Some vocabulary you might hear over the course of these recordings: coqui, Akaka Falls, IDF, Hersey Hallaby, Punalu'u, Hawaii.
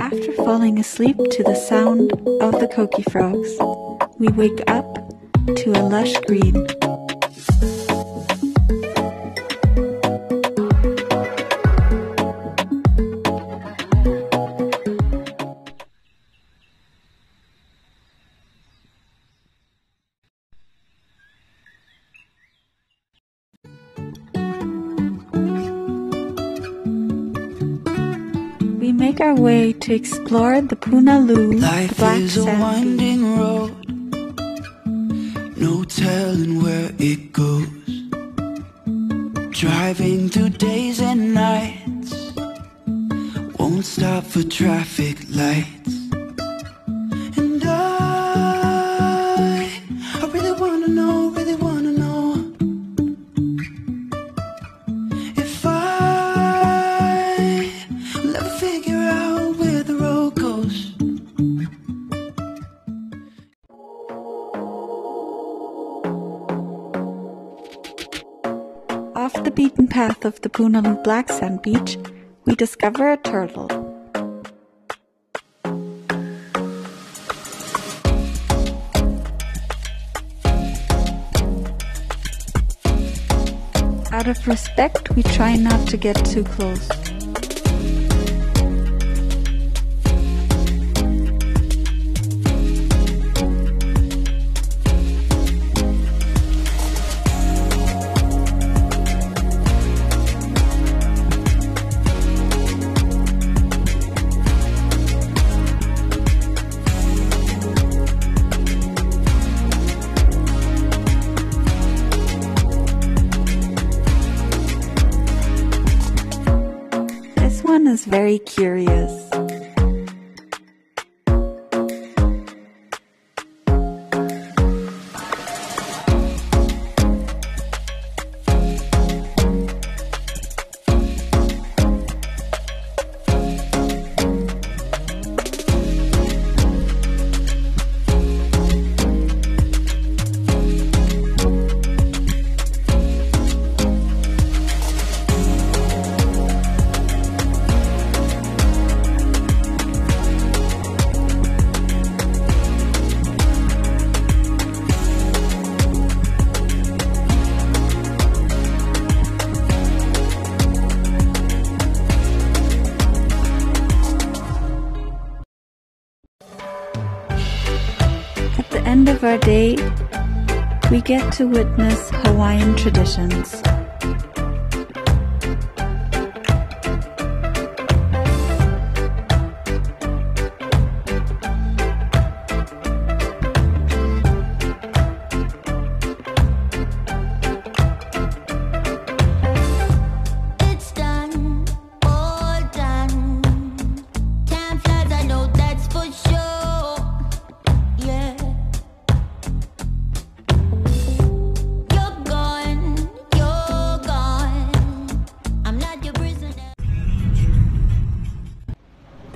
After falling asleep to the sound of the coqui frogs, we wake up to a lush green. We make our way to explore the Punalu'u, the black is sand. A winding road, no telling where it goes. Driving through days and nights, won't stop for traffic lights. And I really wanna know if I'll ever figure out where the road goes. Off the beaten path of the Punalu'u black sand beach, we discover a turtle. Out of respect, we try not to get too close. Is very curious. End of our day, we get to witness Hawaiian traditions.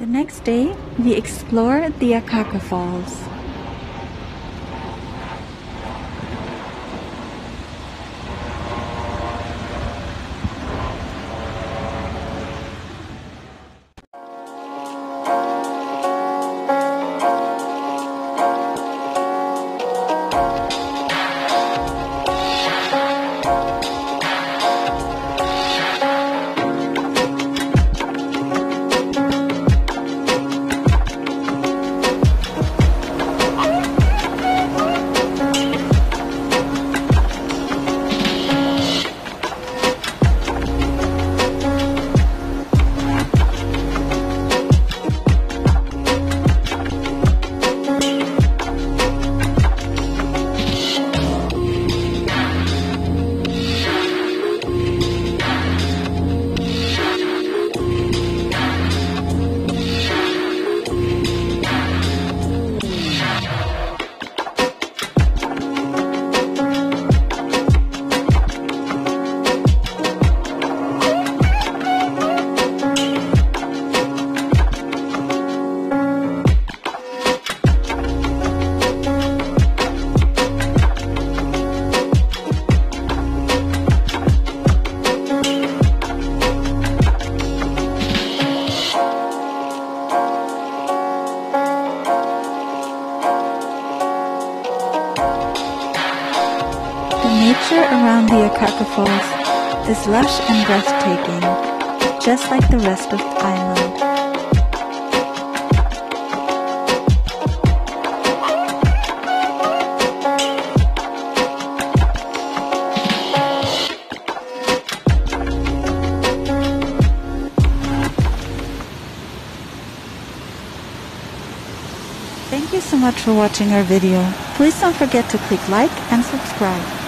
The next day, we explore the Akaka Falls. Nature around the Akaka Falls is lush and breathtaking, just like the rest of the island. Thank you so much for watching our video. Please don't forget to click like and subscribe.